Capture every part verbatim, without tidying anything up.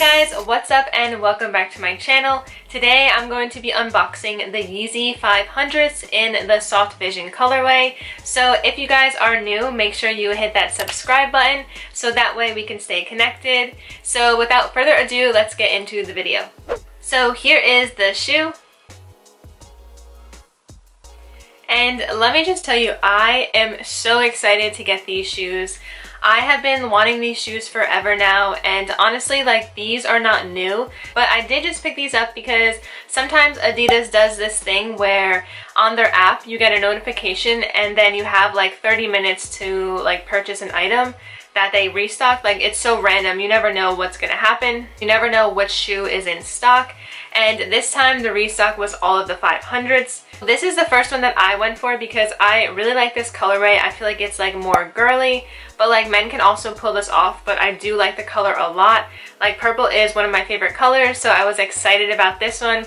guys, what's up and welcome back to my channel. Today I'm going to be unboxing the Yeezy five hundreds in the Soft Vision colorway. So if you guys are new, make sure you hit that subscribe button so that way we can stay connected. So without further ado, let's get into the video. So here is the shoe. And let me just tell you, I am so excited to get these shoes. I have been wanting these shoes forever now, and honestly, like, these are not new, but I did just pick these up because sometimes Adidas does this thing where on their app you get a notification and then you have like thirty minutes to like purchase an item that they restock. Like, it's so random, you never know what's gonna happen, you never know which shoe is in stock. And this time the restock was all of the five hundreds. This is the first one that I went for because I really like this colorway. I feel like it's like more girly, but like men can also pull this off, but I do like the color a lot. Like, purple is one of my favorite colors, so I was excited about this one.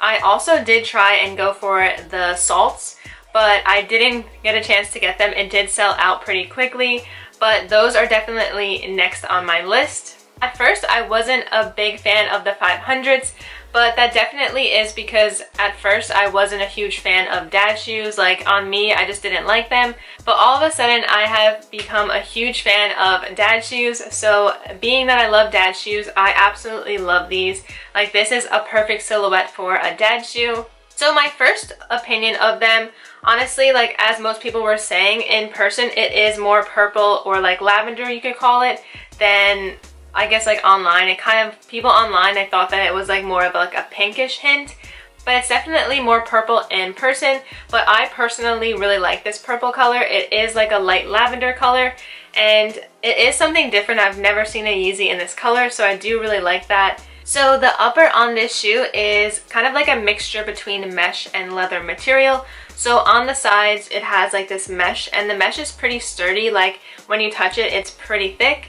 I also did try and go for the salts, but I didn't get a chance to get them. It did sell out pretty quickly, but those are definitely next on my list. At first, I wasn't a big fan of the five hundreds, but that definitely is because at first I wasn't a huge fan of dad shoes. Like, on me, I just didn't like them. But all of a sudden I have become a huge fan of dad shoes. So being that I love dad shoes, I absolutely love these. Like, this is a perfect silhouette for a dad shoe. So my first opinion of them, honestly, like, as most people were saying in person, it is more purple or like lavender, you could call it, than I guess like online. It kind of, people online, I thought that it was like more of like a pinkish hint, but it's definitely more purple in person. But I personally really like this purple color. It is like a light lavender color, and it is something different. I've never seen a Yeezy in this color, so I do really like that. So the upper on this shoe is kind of like a mixture between mesh and leather material. So on the sides it has like this mesh, and the mesh is pretty sturdy. Like, when you touch it, it's pretty thick.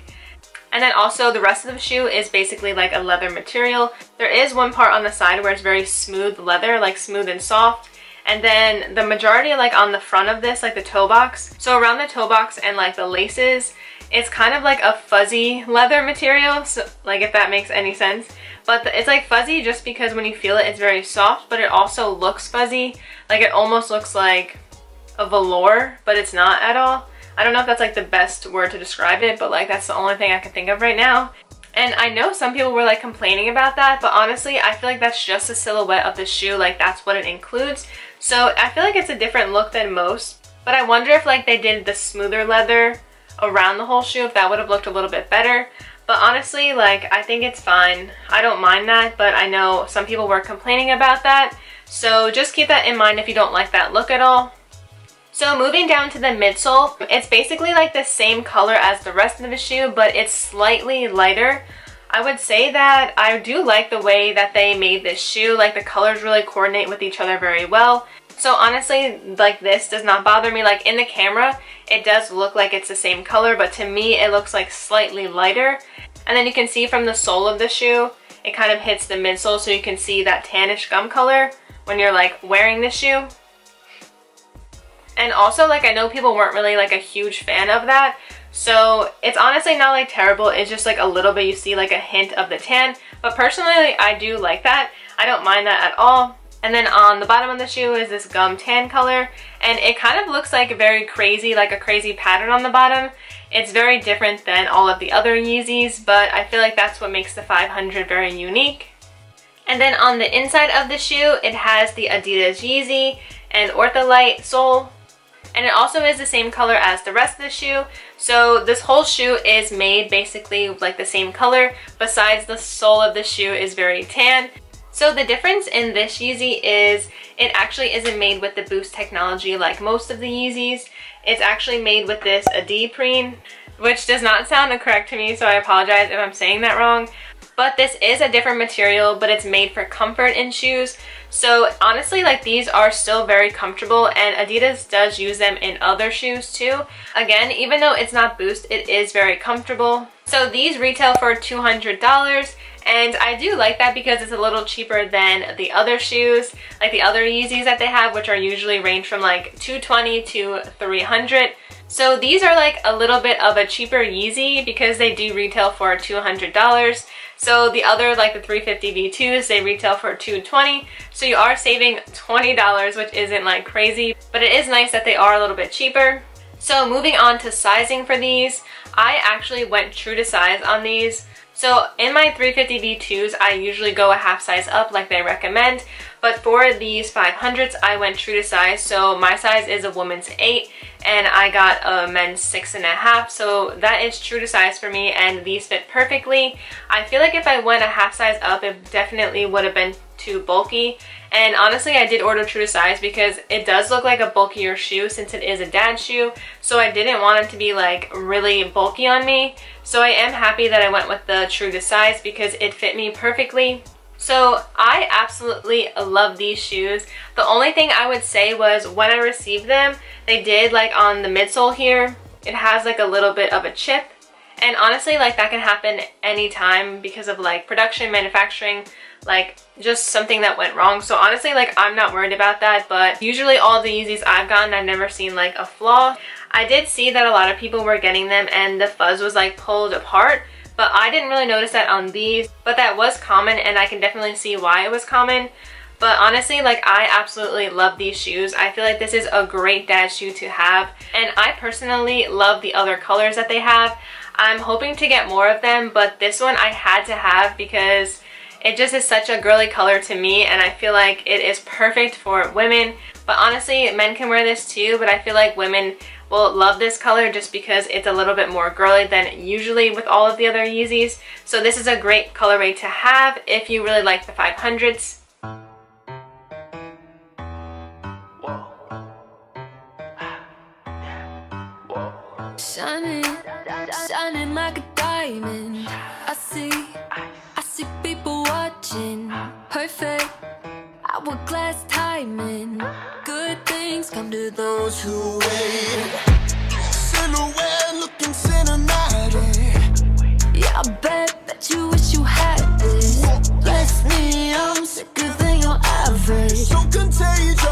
And then also the rest of the shoe is basically like a leather material. There is one part on the side where it's very smooth leather, like smooth and soft. And then the majority, like on the front of this, like the toe box. So around the toe box and like the laces, it's kind of like a fuzzy leather material. So, like, if that makes any sense. But the, it's like fuzzy just because when you feel it, it's very soft, but it also looks fuzzy. Like, it almost looks like a velour, but it's not at all. I don't know if that's like the best word to describe it, but like, that's the only thing I can think of right now. And I know some people were like complaining about that, but honestly, I feel like that's just the silhouette of the shoe. Like, that's what it includes. So I feel like it's a different look than most, but I wonder if like they did the smoother leather around the whole shoe, if that would have looked a little bit better. But honestly, like, I think it's fine. I don't mind that, but I know some people were complaining about that. So just keep that in mind if you don't like that look at all. So moving down to the midsole, it's basically like the same color as the rest of the shoe, but it's slightly lighter. I would say that I do like the way that they made this shoe. Like, the colors really coordinate with each other very well. So honestly, like, this does not bother me. Like, in the camera, it does look like it's the same color, but to me, it looks like slightly lighter. And then you can see from the sole of the shoe, it kind of hits the midsole, so you can see that tannish gum color when you're like wearing the shoe. And also, like, I know people weren't really like a huge fan of that, so it's honestly not like terrible. It's just like a little bit, you see like a hint of the tan, but personally, like, I do like that. I don't mind that at all. And then on the bottom of the shoe is this gum tan color, and it kind of looks like very crazy, like a crazy pattern on the bottom. It's very different than all of the other Yeezys, but I feel like that's what makes the five hundred very unique. And then on the inside of the shoe, it has the Adidas Yeezy and Ortholite sole. And it also is the same color as the rest of the shoe. So this whole shoe is made basically like the same color, besides the sole of the shoe is very tan. So the difference in this Yeezy is it actually isn't made with the Boost technology like most of the Yeezys. It's actually made with this Adiprene, which does not sound correct to me, so I apologize if I'm saying that wrong. But this is a different material, but it's made for comfort in shoes. So honestly, like, these are still very comfortable, and Adidas does use them in other shoes too. Again, even though it's not Boost, it is very comfortable. So these retail for two hundred dollars, and I do like that because it's a little cheaper than the other shoes, like the other Yeezys that they have, which are usually range from like two twenty to three hundred. So these are like a little bit of a cheaper Yeezy because they do retail for two hundred dollars. So the other, like the three fifty V twos, they retail for two twenty. So you are saving twenty dollars, which isn't like crazy, but it is nice that they are a little bit cheaper. So moving on to sizing for these, I actually went true to size on these. So in my three fifty V twos, I usually go a half size up like they recommend, but for these five hundreds, I went true to size. So my size is a woman's eight and I got a men's six and a half. So that is true to size for me and these fit perfectly. I feel like if I went a half size up, it definitely would have been too bulky. And honestly, I did order true to size because it does look like a bulkier shoe since it is a dad shoe. So I didn't want it to be like really bulky on me. So I am happy that I went with the true to size because it fit me perfectly. So I absolutely love these shoes. The only thing I would say was when I received them, they did like on the midsole here, it has like a little bit of a chip. And honestly, like that can happen anytime because of like production, manufacturing, like just something that went wrong. So honestly, like I'm not worried about that, but usually all the Yeezys I've gotten, I've never seen like a flaw. I did see that a lot of people were getting them and the fuzz was like pulled apart, but I didn't really notice that on these, but that was common and I can definitely see why it was common. But honestly, like I absolutely love these shoes. I feel like this is a great dad shoe to have. And I personally love the other colors that they have. I'm hoping to get more of them, but this one I had to have because it just is such a girly color to me and I feel like it is perfect for women. But honestly, men can wear this too, but I feel like women will love this color just because it's a little bit more girly than usually with all of the other Yeezys. So this is a great colorway to have if you really like the five hundreds. Shining, shining like a diamond. I see, I see people watching. Perfect, hourglass timing. Good things come to those who wait. Silhouette looking cinematic. Yeah, I bet, bet you wish you had this. Bless me, I'm sicker than your average. So contagious.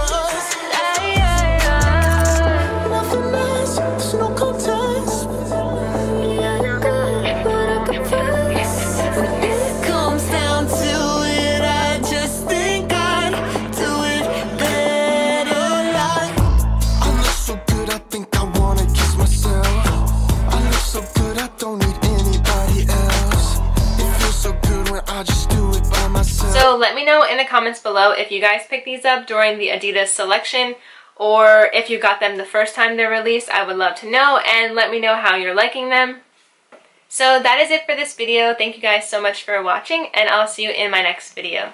So let me know in the comments below if you guys picked these up during the Adidas selection or if you got them the first time they're released. I would love to know, and let me know how you're liking them. So that is it for this video. Thank you guys so much for watching and I'll see you in my next video.